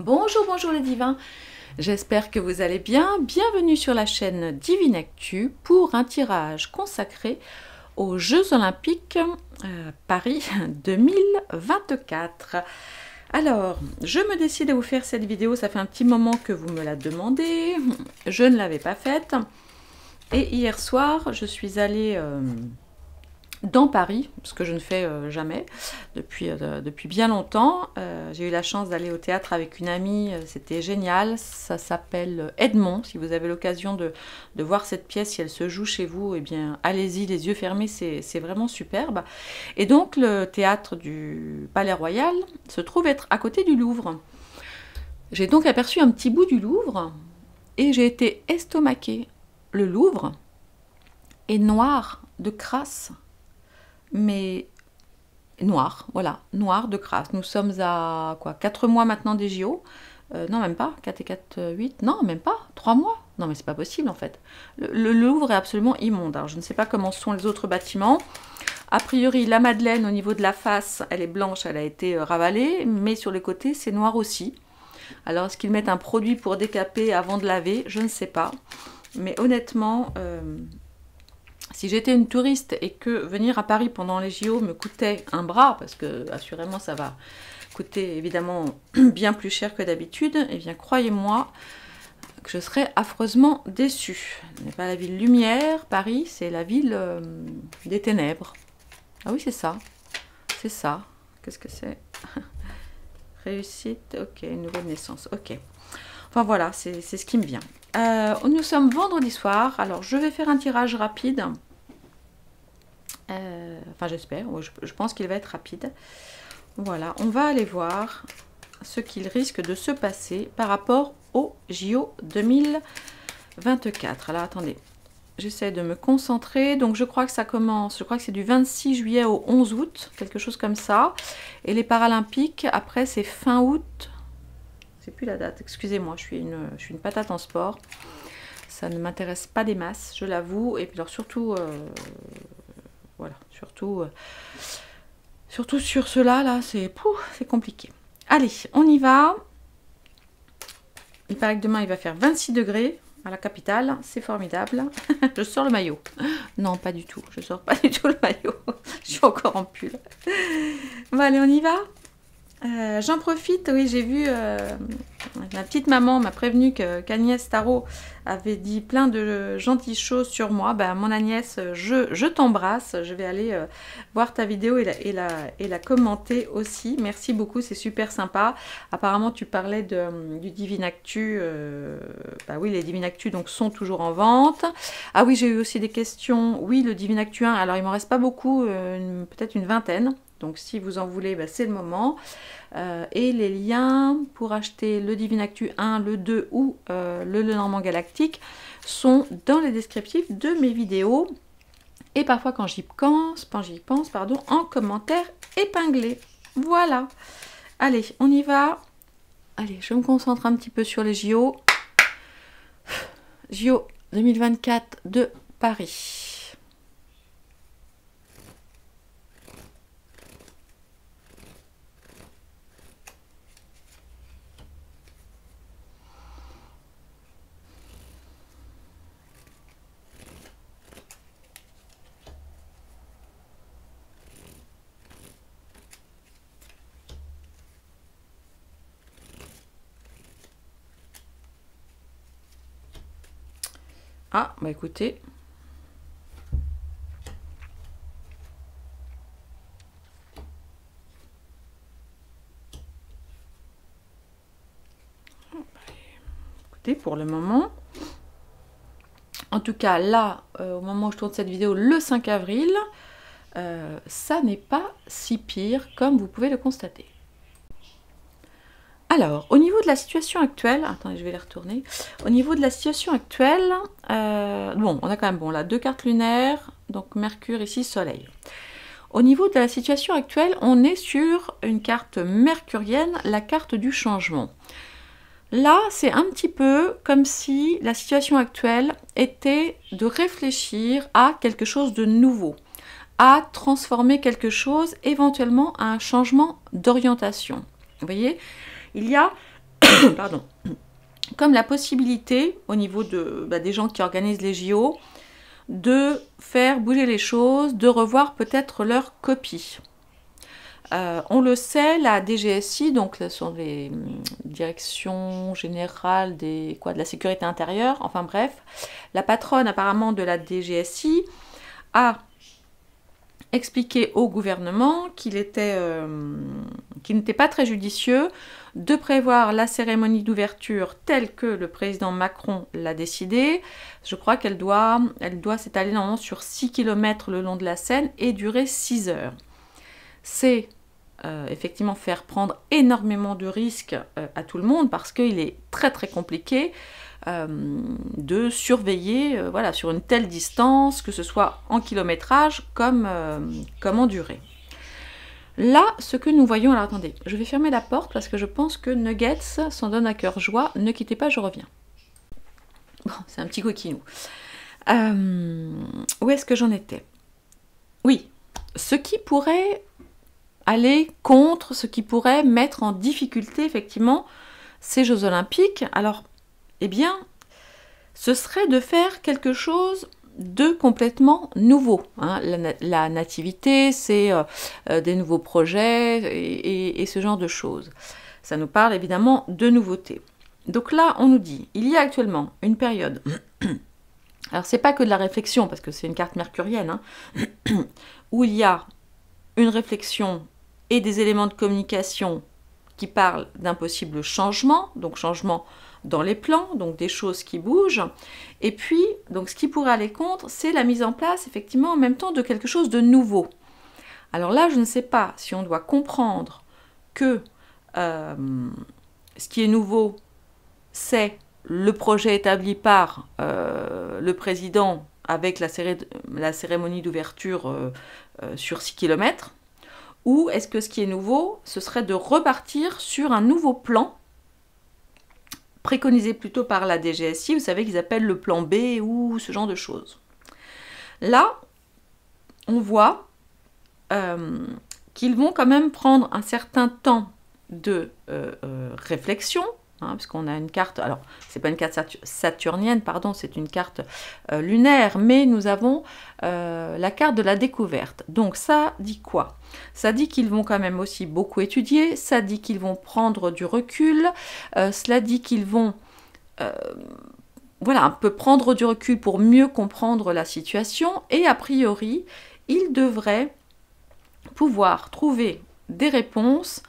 Bonjour, bonjour les divins, j'espère que vous allez bien. Bienvenue sur la chaîne Divinactu pour un tirage consacré aux Jeux Olympiques Paris 2024. Alors, je me décide à vous faire cette vidéo, ça fait un petit moment que vous me la demandez, je ne l'avais pas faite. Et hier soir, je suis allée dans Paris, ce que je ne fais jamais depuis bien longtemps. J'ai eu la chance d'aller au théâtre avec une amie, c'était génial. Ça s'appelle Edmond. Si vous avez l'occasion de voir cette pièce, si elle se joue chez vous, eh bien allez-y, les yeux fermés, c'est vraiment superbe. Et donc le théâtre du Palais-Royal se trouve être à côté du Louvre. J'ai donc aperçu un petit bout du Louvre et j'ai été estomaquée. Le Louvre est noir de crasse. Mais noir, voilà, noir de crasse. Nous sommes à quoi, 4 mois maintenant des JO, non même pas, 4 et 4, 8, non même pas, 3 mois, non mais c'est pas possible en fait. Le Louvre est absolument immonde, alors je ne sais pas comment sont les autres bâtiments. A priori la Madeleine au niveau de la face, elle est blanche, elle a été ravalée, mais sur les côtés c'est noir aussi. Alors est-ce qu'ils mettent un produit pour décaper avant de laver, je ne sais pas, mais honnêtement... Si j'étais une touriste et que venir à Paris pendant les JO me coûtait un bras, parce que assurément ça va coûter évidemment bien plus cher que d'habitude, eh bien croyez-moi que je serais affreusement déçue. Ce n'est pas la ville lumière, Paris, c'est la ville des ténèbres. Ah oui, c'est ça. C'est ça. Qu'est-ce que c'est? Réussite, ok, une nouvelle naissance, ok. Enfin voilà, c'est ce qui me vient. Nous sommes vendredi soir, alors je vais faire un tirage rapide. Enfin j'espère, je pense qu'il va être rapide. Voilà, on va aller voir ce qu'il risque de se passer par rapport au JO 2024. Alors attendez, j'essaie de me concentrer. Donc je crois que ça commence, je crois que c'est du 26 juillet au 11 août, quelque chose comme ça. Et les Paralympiques, après c'est fin août. C'est plus la date, excusez-moi, je suis une patate en sport, ça ne m'intéresse pas des masses, je l'avoue, et puis alors surtout, voilà, surtout sur cela, là, c'est compliqué. Allez, on y va, il paraît que demain il va faire 26 degrés à la capitale, c'est formidable, je sors le maillot, non pas du tout, je sors pas du tout le maillot, je suis encore en pull. Bon allez, on y va. J'en profite, oui, j'ai vu, ma petite maman m'a prévenu qu'Agnès Tarot avait dit plein de gentilles choses sur moi. Ben, mon Agnès, je t'embrasse, je vais aller voir ta vidéo et la commenter aussi. Merci beaucoup, c'est super sympa. Apparemment, tu parlais du Divinactu, ben oui, les Divinactu donc, sont toujours en vente. Ah oui, j'ai eu aussi des questions, oui, le Divinactu 1, alors il m'en reste pas beaucoup, peut-être une vingtaine. Donc si vous en voulez, bah, c'est le moment. Et les liens pour acheter le Divinactu 1, le 2 ou le Lenormand Galactique sont dans les descriptifs de mes vidéos. Et parfois quand j'y pense, en commentaire épinglé. Voilà. Allez, on y va. Allez, je me concentre un petit peu sur les JO. JO 2024 de Paris. Ah, bah écoutez. Écoutez, pour le moment. En tout cas, là, au moment où je tourne cette vidéo, le 5 avril, ça n'est pas si pire, comme vous pouvez le constater. Alors, au niveau de la situation actuelle, attendez, je vais les retourner. Au niveau de la situation actuelle, bon, on a quand même, bon, là, 2 cartes lunaires, donc Mercure ici, Soleil. Au niveau de la situation actuelle, on est sur une carte mercurienne, la carte du changement. Là, c'est un petit peu comme si la situation actuelle était de réfléchir à quelque chose de nouveau, à transformer quelque chose, éventuellement à un changement d'orientation. Vous voyez ? Il y a pardon, comme la possibilité au niveau de, des gens qui organisent les JO de faire bouger les choses, de revoir peut-être leur copie. On le sait, la DGSI, donc ce sont les directions générales des, de la sécurité intérieure, enfin bref, la patronne apparemment de la DGSI a expliqué au gouvernement qu'il n'était pas très judicieux de prévoir la cérémonie d'ouverture telle que le président Macron l'a décidé. Je crois qu'elle doit, s'étaler normalement sur 6 km le long de la Seine et durer 6 heures. C'est effectivement faire prendre énormément de risques à tout le monde parce qu'il est très compliqué de surveiller voilà, sur une telle distance, que ce soit en kilométrage comme, en durée. Là, ce que nous voyons... Alors attendez, je vais fermer la porte parce que je pense que Nuggets s'en donne à cœur joie. Ne quittez pas, je reviens. Bon, c'est un petit coquinou. Où est-ce que j'en étais? Oui, ce qui pourrait aller contre, ce qui pourrait mettre en difficulté effectivement ces Jeux Olympiques, alors eh bien, ce serait de faire quelque chose de complètement nouveau. Hein. La nativité, c'est des nouveaux projets et ce genre de choses. Ça nous parle évidemment de nouveautés. Donc là, on nous dit, il y a actuellement une période, alors c'est pas que de la réflexion, parce que c'est une carte mercurienne, hein, où il y a une réflexion et des éléments de communication qui parlent d'un possible changement, donc changement dans les plans, donc des choses qui bougent. Et puis, donc ce qui pourrait aller contre, c'est la mise en place, effectivement, en même temps, de quelque chose de nouveau. Alors là, je ne sais pas si on doit comprendre que ce qui est nouveau, c'est le projet établi par le président avec la, cérémonie d'ouverture sur 6 km, ou est-ce que ce qui est nouveau, ce serait de repartir sur un nouveau plan, préconisé plutôt par la DGSI, vous savez qu'ils appellent le plan B ou ce genre de choses. Là, on voit qu'ils vont quand même prendre un certain temps de réflexion, hein, puisqu'on a une carte, alors c'est pas une carte saturnienne, pardon, c'est une carte lunaire, mais nous avons la carte de la découverte. Donc ça dit quoi? Ça dit qu'ils vont quand même aussi beaucoup étudier, ça dit qu'ils vont prendre du recul, cela dit qu'ils vont voilà, un peu prendre du recul pour mieux comprendre la situation, et a priori, ils devraient pouvoir trouver des réponses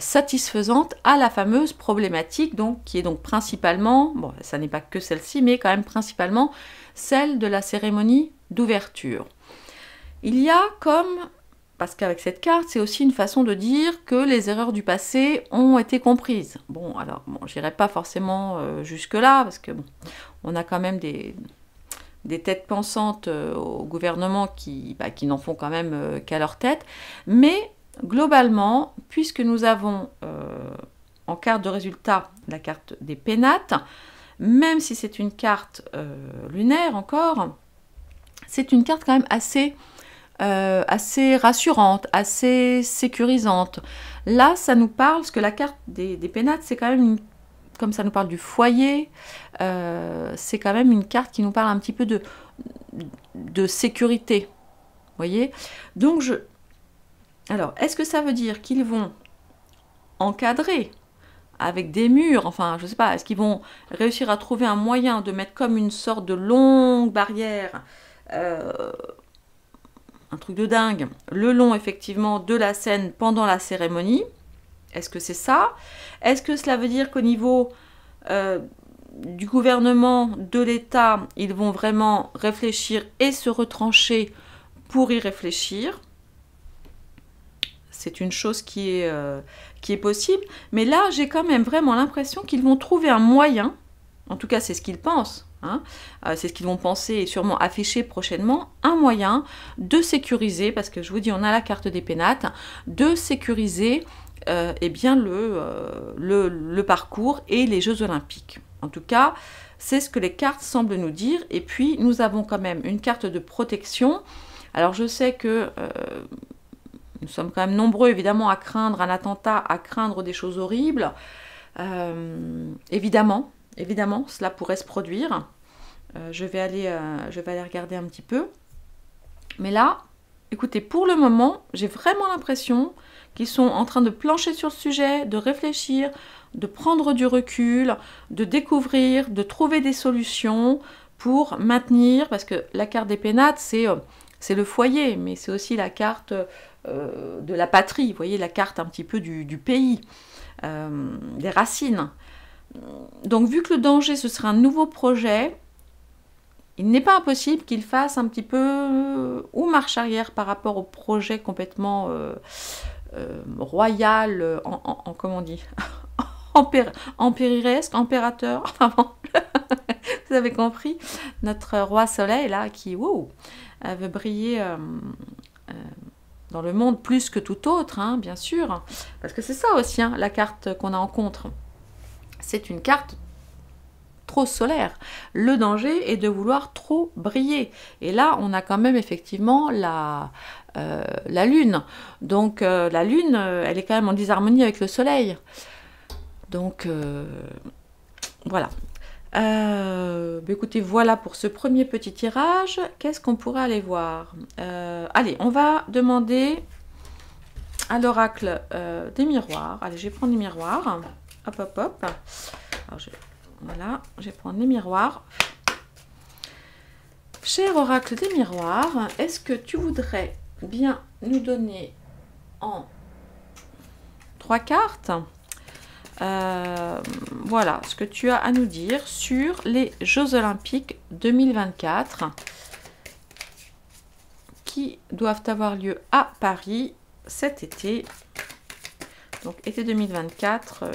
satisfaisante à la fameuse problématique, donc, qui est donc principalement, bon, ça n'est pas que celle-ci, mais quand même principalement celle de la cérémonie d'ouverture. Il y a comme, parce qu'avec cette carte, c'est aussi une façon de dire que les erreurs du passé ont été comprises. Bon, alors, bon, j'irai pas forcément jusque-là, parce que bon, on a quand même des... têtes pensantes au gouvernement qui n'en font quand même qu'à leur tête, mais globalement, puisque nous avons en carte de résultat la carte des pénates, même si c'est une carte lunaire encore, c'est une carte quand même assez, assez rassurante, assez sécurisante. Là, ça nous parle, parce que la carte des, pénates, c'est quand même, comme ça nous parle du foyer, c'est quand même une carte qui nous parle un petit peu de, sécurité. Vous voyez? Donc, je... Alors, est-ce que ça veut dire qu'ils vont encadrer avec des murs? Enfin, je ne sais pas, est-ce qu'ils vont réussir à trouver un moyen de mettre comme une sorte de longue barrière, un truc de dingue, le long, effectivement, de la scène pendant la cérémonie? Est-ce que c'est ça? Est-ce que cela veut dire qu'au niveau du gouvernement, de l'État, ils vont vraiment réfléchir et se retrancher pour y réfléchir? C'est une chose qui est possible. Mais là, j'ai quand même vraiment l'impression qu'ils vont trouver un moyen, en tout cas c'est ce qu'ils pensent, hein, c'est ce qu'ils vont penser et sûrement afficher prochainement, un moyen de sécuriser, parce que je vous dis, on a la carte des pénates, de sécuriser eh bien, le parcours et les Jeux Olympiques. En tout cas, c'est ce que les cartes semblent nous dire. Et puis, nous avons quand même une carte de protection. Alors, je sais que... nous sommes quand même nombreux, évidemment, à craindre un attentat, à craindre des choses horribles. Évidemment, cela pourrait se produire. Je vais aller regarder un petit peu. Mais là, écoutez, pour le moment, j'ai vraiment l'impression qu'ils sont en train de plancher sur le sujet, de réfléchir, de prendre du recul, de découvrir, de trouver des solutions pour maintenir, parce que la carte des pénates, c'est le foyer, mais c'est aussi la carte de la patrie, vous voyez, la carte un petit peu du pays, des racines. Donc vu que le danger, ce serait un nouveau projet, il n'est pas impossible qu'il fasse un petit peu ou marche arrière par rapport au projet complètement royal, comment on dit, empiresque, emperrateur, enfin bon, vous avez compris, notre roi soleil là qui, wow, veut briller dans le monde plus que tout autre, hein, bien sûr, parce que c'est ça aussi, hein, la carte qu'on a en contre, c'est une carte trop solaire. Le danger est de vouloir trop briller. Et là, on a quand même effectivement la Lune. Donc, la Lune, elle est quand même en disharmonie avec le Soleil. Donc, voilà. Bah écoutez, voilà pour ce premier petit tirage. Qu'est-ce qu'on pourrait aller voir? Allez, on va demander à l'oracle des miroirs. Allez, je vais prendre les miroirs. Hop, hop, hop. Alors, voilà, je vais prendre les miroirs. Cher oracle des miroirs, est-ce que tu voudrais bien nous donner en 3 cartes, voilà, ce que tu as à nous dire sur les Jeux Olympiques 2024 qui doivent avoir lieu à Paris cet été. Donc, été 2024,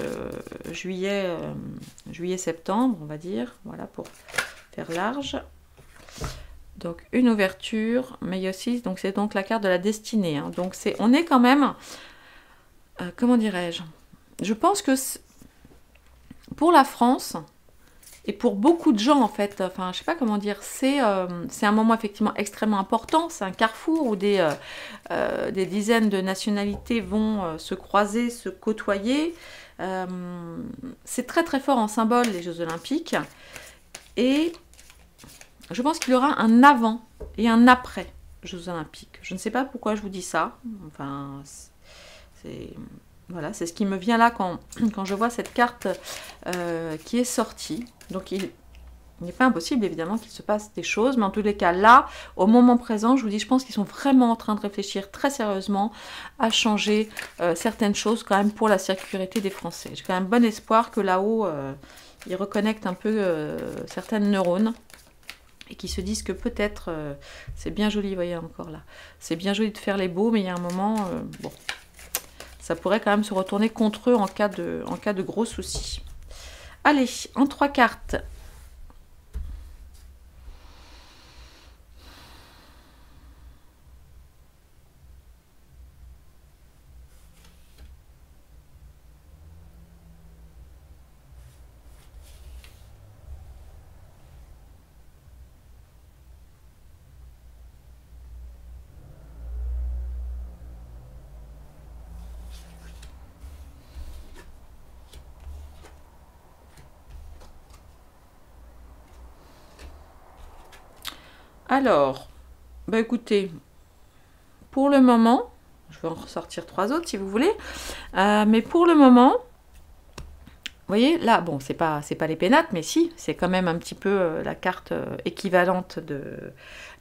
juillet-septembre, on va dire, voilà, pour faire large. Donc, une ouverture, mais aussi, donc c'est donc la carte de la destinée. Hein. Donc, on est quand même, comment dirais-je? Je pense que pour la France, et pour beaucoup de gens, en fait, enfin, je sais pas comment dire, c'est un moment effectivement extrêmement important, c'est un carrefour où des dizaines de nationalités vont se croiser, se côtoyer. C'est très très fort en symbole, les Jeux Olympiques. Et je pense qu'il y aura un avant et un après Jeux Olympiques. Je ne sais pas pourquoi je vous dis ça. Enfin, voilà, c'est ce qui me vient là quand je vois cette carte qui est sortie. Donc, il n'est pas impossible, évidemment, qu'il se passe des choses. Mais en tous les cas, là, au moment présent, je vous dis, je pense qu'ils sont vraiment en train de réfléchir très sérieusement à changer certaines choses quand même pour la sécurité des Français. J'ai quand même bon espoir que là-haut, ils reconnectent un peu certaines neurones. Et qui se disent que peut-être, c'est bien joli, vous voyez encore là. C'est bien joli de faire les beaux, mais il y a un moment, bon... Ça pourrait quand même se retourner contre eux en cas de gros soucis. Allez, en 3 cartes. Alors, bah écoutez, pour le moment, je vais en ressortir 3 autres si vous voulez, mais pour le moment, vous voyez, là, bon, c'est pas les pénates, mais si, c'est quand même un petit peu la carte équivalente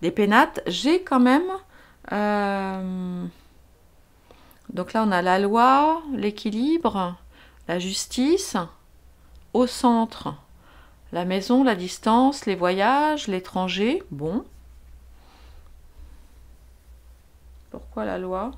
des pénates. J'ai quand même, donc là on a la loi, l'équilibre, la justice, au centre, la maison, la distance, les voyages, l'étranger, bon. Pourquoi la loi?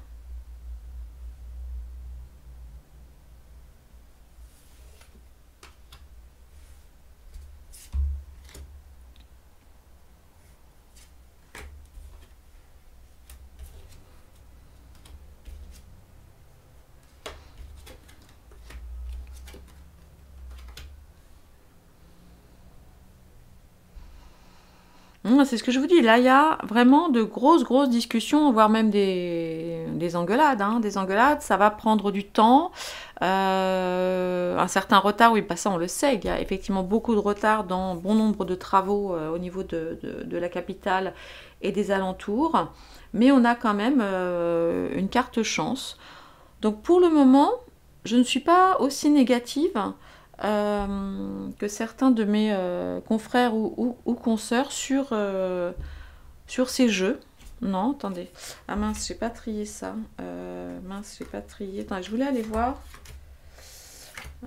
C'est ce que je vous dis, là il y a vraiment de grosses discussions, voire même des engueulades, hein. Des engueulades, ça va prendre du temps, Un certain retard, oui, bah ça on le sait, il y a effectivement beaucoup de retard dans bon nombre de travaux au niveau de la capitale et des alentours, mais on a quand même une carte chance. Donc pour le moment, je ne suis pas aussi négative que certains de mes confrères ou consoeurs sur ces jeux. Non, attendez. Ah mince, j'ai pas trié ça. Mince, j'ai pas trié. Attends, je voulais aller voir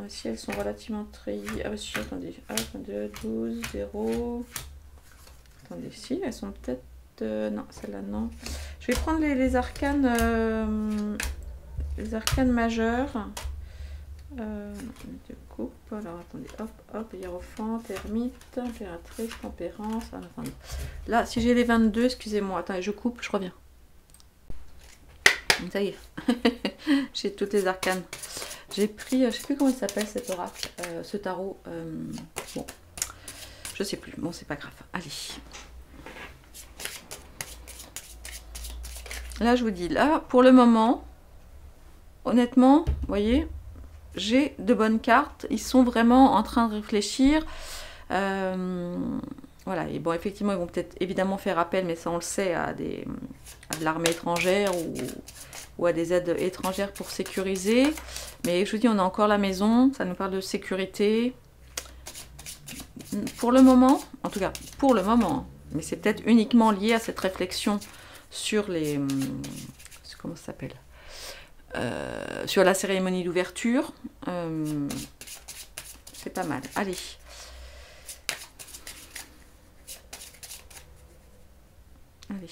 si elles sont relativement triées. Ah si, attendez. 1, 2, 12, 0. Attendez, si, elles sont peut-être... non, celle-là, non. Je vais prendre les arcanes... les arcanes majeures. De coupe. Alors, attendez. Hop, hop. Hiérophante, ermite, impératrice, tempérance. Ah, attendez. Là, si j'ai les 22, excusez-moi. Attendez, je coupe, je reviens. Ça y est. J'ai toutes les arcanes. J'ai pris, je ne sais plus comment il s'appelle cet oracle, ce tarot. Bon, je ne sais plus. Bon, c'est pas grave. Allez. Là, je vous dis, là, pour le moment, honnêtement, vous voyez, j'ai de bonnes cartes. Ils sont vraiment en train de réfléchir. Voilà, et bon, effectivement, ils vont peut-être évidemment faire appel, mais ça on le sait, à de l'armée étrangère ou à des aides étrangères pour sécuriser. Mais je vous dis, on a encore la maison, ça nous parle de sécurité. Pour le moment, en tout cas, pour le moment, mais c'est peut-être uniquement lié à cette réflexion sur les... Comment ça s'appelle ? Sur la cérémonie d'ouverture, c'est pas mal. Allez. Allez.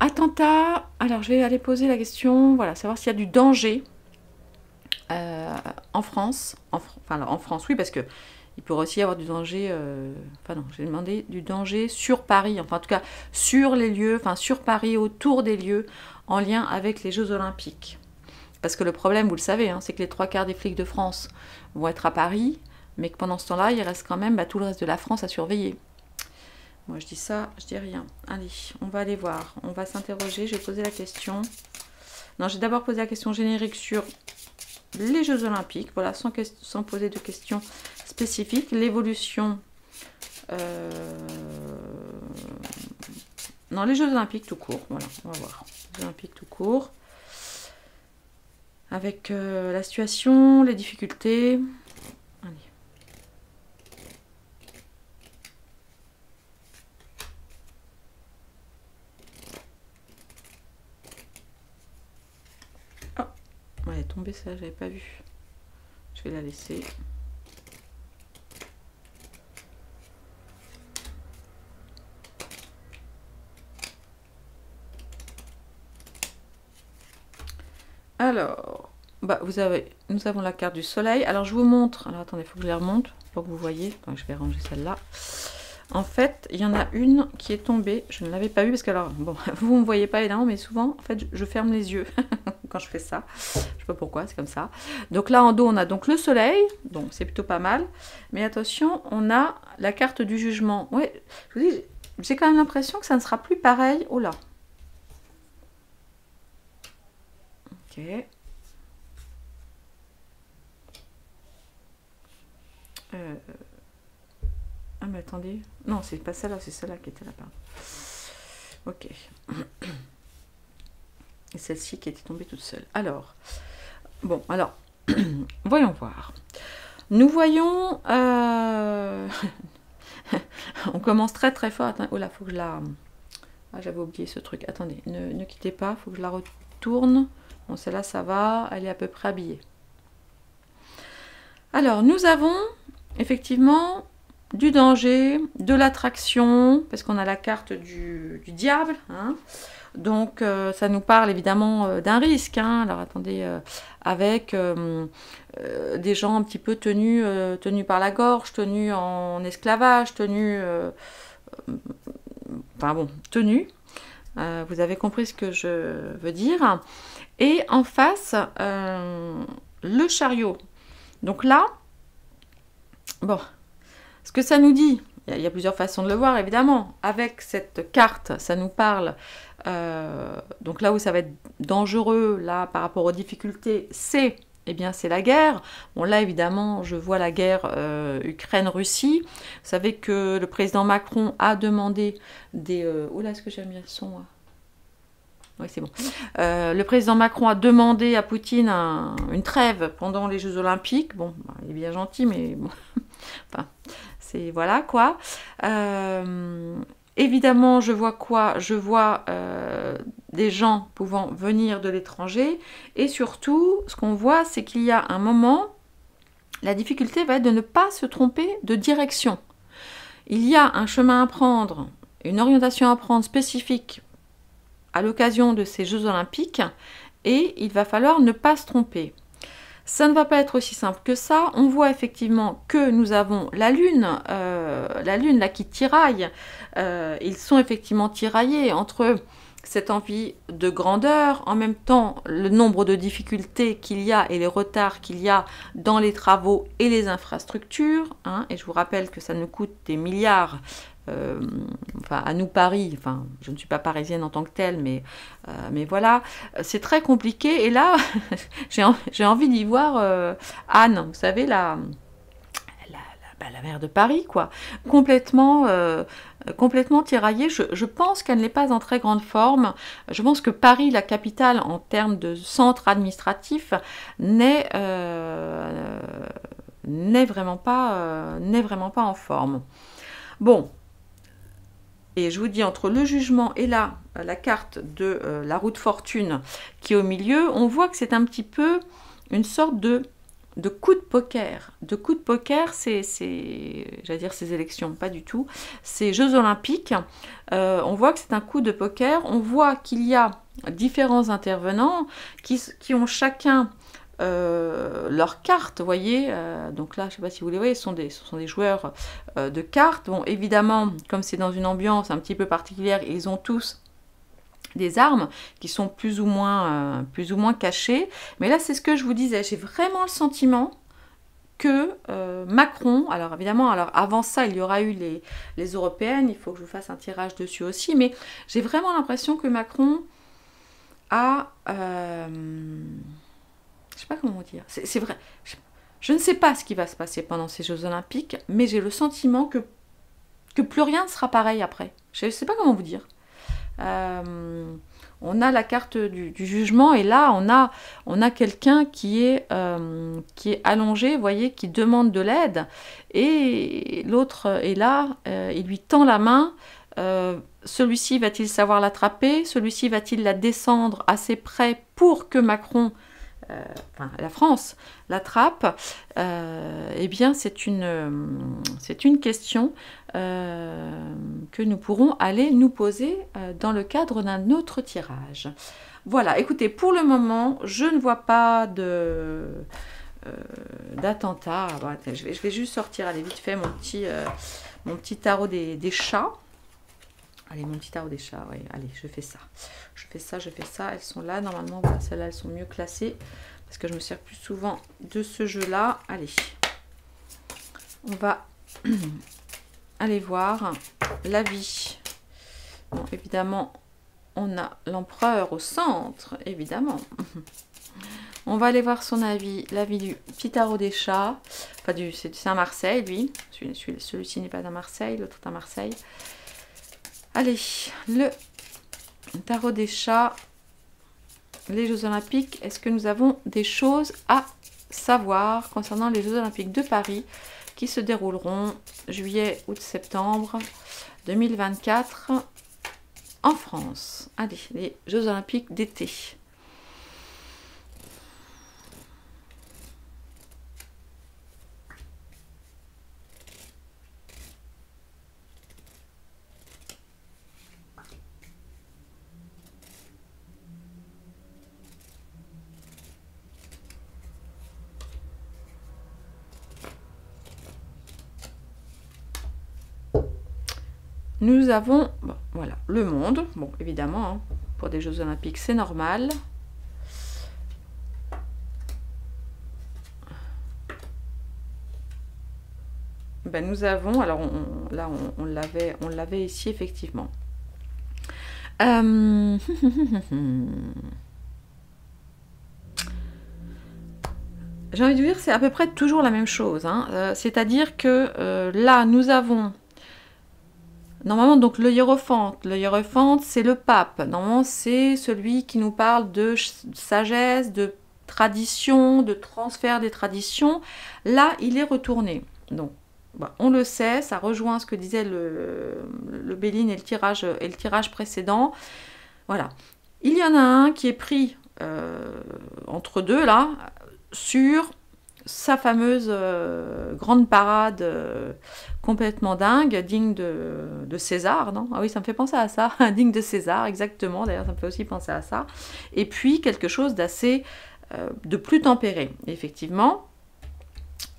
Attentat. Alors, je vais aller poser la question, voilà, savoir s'il y a du danger en France. Enfin, en France, oui, parce que il peut aussi y avoir du danger, enfin non, j'ai demandé du danger sur Paris, enfin en tout cas sur les lieux, enfin sur Paris, autour des lieux, en lien avec les Jeux Olympiques. Parce que le problème, vous le savez, hein, c'est que les 3/4 des flics de France vont être à Paris, mais que pendant ce temps-là, il reste quand même tout le reste de la France à surveiller. Moi je dis ça, je dis rien. Allez, on va aller voir, on va s'interroger, je vais poser la question. Non, j'ai d'abord posé la question générique sur les Jeux Olympiques, voilà, sans poser de questions spécifique, l'évolution... Non, les Jeux Olympiques tout court, voilà, on va voir. Les Jeux Olympiques tout court, avec la situation, les difficultés... Allez. Oh, elle est tombée, ça, j'avais pas vu. Je vais la laisser... Alors, bah nous avons la carte du soleil. Alors, je vous montre. Alors, attendez, il faut que je la remonte pour que vous voyez. Donc, je vais ranger celle-là. En fait, il y en a une qui est tombée. Je ne l'avais pas vue parce que, alors, bon, vous ne me voyez pas évidemment, mais souvent, en fait, je ferme les yeux quand je fais ça. Je ne sais pas pourquoi, c'est comme ça. Donc là, en dos, on a donc le soleil. Donc, c'est plutôt pas mal. Mais attention, on a la carte du jugement. Oui, je vous dis, j'ai quand même l'impression que ça ne sera plus pareil. Oh là. Ok. Ah mais attendez. Non, c'est pas celle-là, c'est celle-là qui était là, pardon. Ok. Et celle-ci qui était tombée toute seule. Alors, bon, alors, voyons voir. Nous voyons... On commence très très fort. Attends, oh là, faut que je la... Ah, j'avais oublié ce truc. Attendez, ne quittez pas, faut que je la retourne. Bon, celle-là, ça va, elle est à peu près habillée. Alors, nous avons effectivement du danger, de l'attraction, parce qu'on a la carte du diable. Hein. Donc, ça nous parle évidemment d'un risque. Hein. Alors, attendez, avec des gens un petit peu tenus par la gorge, tenus en esclavage, tenus... enfin bon, tenus. Vous avez compris ce que je veux dire. Et en face, le chariot. Donc là, bon, ce que ça nous dit, Il y a plusieurs façons de le voir, évidemment. Avec cette carte, ça nous parle. Donc là où ça va être dangereux, là, par rapport aux difficultés, c'est... Eh bien, c'est la guerre. Bon, là, évidemment, je vois la guerre Ukraine-Russie. Vous savez que le président Macron a demandé des... Oh là, est-ce que j'aime bien le son, moi ? Oui, c'est bon. Le président Macron a demandé à Poutine une trêve pendant les Jeux Olympiques. Bon, bah, il est bien gentil, mais bon... enfin, c'est... Voilà, quoi. Évidemment, je vois quoi? Je vois des gens pouvant venir de l'étranger. Et surtout, ce qu'on voit, c'est qu'il y a un moment, la difficulté va être de ne pas se tromper de direction. Il y a un chemin à prendre, une orientation à prendre spécifique à l'occasion de ces Jeux Olympiques. Et il va falloir ne pas se tromper. Ça ne va pas être aussi simple que ça. On voit effectivement que nous avons la Lune là qui tiraille. Ils sont effectivement tiraillés entre cette envie de grandeur, en même temps le nombre de difficultés qu'il y a et les retards qu'il y a dans les travaux et les infrastructures. Hein. Et je vous rappelle que ça nous coûte des milliards. Enfin, à nous Paris, enfin, je ne suis pas parisienne en tant que telle, mais voilà, c'est très compliqué. Et là, j'ai envie d'y voir Anne, vous savez, la mère de Paris, quoi, complètement tiraillée. Je pense qu'elle n'est pas en très grande forme. Je pense que Paris, la capitale, en termes de centre administratif, n'est vraiment pas en forme. Bon. Et je vous dis, entre le jugement et là, la carte de la roue de fortune qui est au milieu, on voit que c'est un petit peu une sorte de coup de poker. De coup de poker, j'allais dire ces élections, pas du tout, ces Jeux Olympiques. On voit que c'est un coup de poker. On voit qu'il y a différents intervenants qui ont chacun... leurs cartes, vous voyez, donc là, je ne sais pas si vous les voyez, ce sont des joueurs de cartes. Bon, évidemment, comme c'est dans une ambiance un petit peu particulière, ils ont tous des armes qui sont plus ou moins cachées. Mais là, c'est ce que je vous disais, j'ai vraiment le sentiment que Macron, alors évidemment, alors avant ça, il y aura eu les européennes, il faut que je vous fasse un tirage dessus aussi, mais j'ai vraiment l'impression que Macron a... je ne sais pas comment dire, c'est vrai, je ne sais pas ce qui va se passer pendant ces Jeux Olympiques, mais j'ai le sentiment que plus rien ne sera pareil après. Je ne sais pas comment vous dire. On a la carte du jugement et là, on a quelqu'un qui est allongé, vous voyez, qui demande de l'aide et l'autre est là, il lui tend la main. Celui-ci va-t-il savoir l'attraper? Celui-ci va-t-il la descendre assez près pour que Macron... Enfin, la France l'attrape, eh bien c'est une question que nous pourrons aller nous poser dans le cadre d'un autre tirage. Voilà, écoutez, pour le moment, je ne vois pas d'attentat. Bon, je vais juste sortir, allez, vite fait, mon petit tarot des chats. Allez, mon petit tarot des chats, oui, allez, je fais ça, elles sont là, normalement, voilà, celles-là, elles sont mieux classées, parce que je me sers plus souvent de ce jeu-là. Allez, on va aller voir la vie. Bon, évidemment, on a l'empereur au centre, évidemment. On va aller voir son avis, l'avis du petit tarot des chats, enfin, c'est un Marseille, lui, celui-ci n'est pas d'un Marseille, l'autre est un Marseille. Allez, le tarot des chats, les Jeux Olympiques. Est-ce que nous avons des choses à savoir concernant les Jeux Olympiques de Paris qui se dérouleront juillet, août, septembre 2024 en France? Allez, les Jeux Olympiques d'été. Nous avons, bon, voilà, le monde. Bon, évidemment, hein, pour des Jeux Olympiques, c'est normal. ben nous avons, alors on l'avait ici effectivement. J'ai envie de dire, c'est à peu près toujours la même chose, hein. C'est-à-dire que là, nous avons normalement donc le hiérophante. Le hiérophante, c'est le pape. Normalement, c'est celui qui nous parle de sagesse, de tradition, de transfert des traditions. Là, il est retourné. Donc, bah, on le sait, ça rejoint ce que disait le Béline et le tirage précédent. Voilà. Il y en a un qui est pris entre deux, là, sur sa fameuse grande parade complètement dingue, digne de César, non? Ah oui, ça me fait penser à ça, digne de César, exactement, d'ailleurs ça me fait aussi penser à ça, et puis quelque chose d'assez, de plus tempéré. Et effectivement,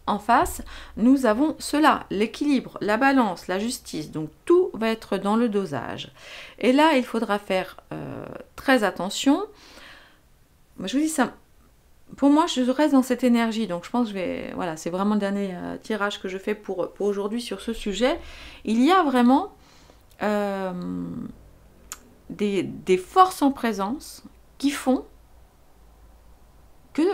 en face, nous avons cela, l'équilibre, la balance, la justice, donc tout va être dans le dosage. Et là, il faudra faire très attention. Moi, je vous dis ça. Pour moi, je reste dans cette énergie, donc je pense que je vais... Voilà, c'est vraiment le dernier tirage que je fais pour aujourd'hui sur ce sujet. Il y a vraiment des forces en présence qui font qu'il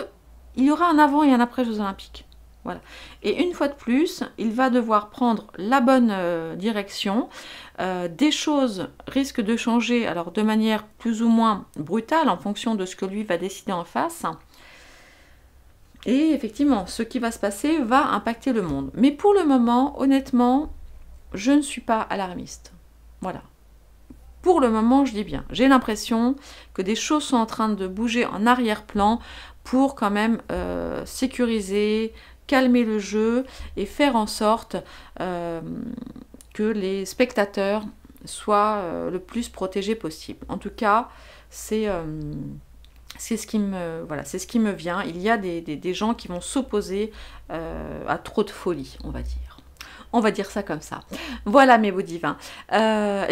y aura un avant et un après Jeux Olympiques. Voilà. Et une fois de plus, il va devoir prendre la bonne direction. Des choses risquent de changer, alors de manière plus ou moins brutale, en fonction de ce que lui va décider en face. Et effectivement, ce qui va se passer va impacter le monde. Mais pour le moment, honnêtement, je ne suis pas alarmiste. Voilà. Pour le moment, je dis bien. J'ai l'impression que des choses sont en train de bouger en arrière-plan pour quand même sécuriser, calmer le jeu et faire en sorte que les spectateurs soient le plus protégés possible. En tout cas, c'est... c'est ce qui me, voilà, c'est ce qui me vient. Il y a des gens qui vont s'opposer à trop de folie, on va dire. On va dire ça comme ça. Voilà mes beaux divins. Eh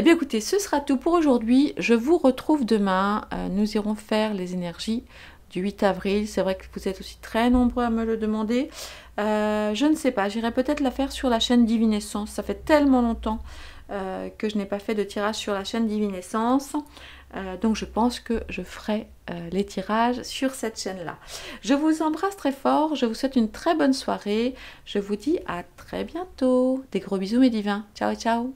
bien écoutez, ce sera tout pour aujourd'hui. Je vous retrouve demain. Nous irons faire les énergies du 8 avril. C'est vrai que vous êtes aussi très nombreux à me le demander. Je ne sais pas, j'irai peut-être la faire sur la chaîne Divinescence. Ça fait tellement longtemps que je n'ai pas fait de tirage sur la chaîne Divinescence. Donc je pense que je ferai les tirages sur cette chaîne-là. Je vous embrasse très fort, je vous souhaite une très bonne soirée, je vous dis à très bientôt. Des gros bisous mes divins, ciao ciao.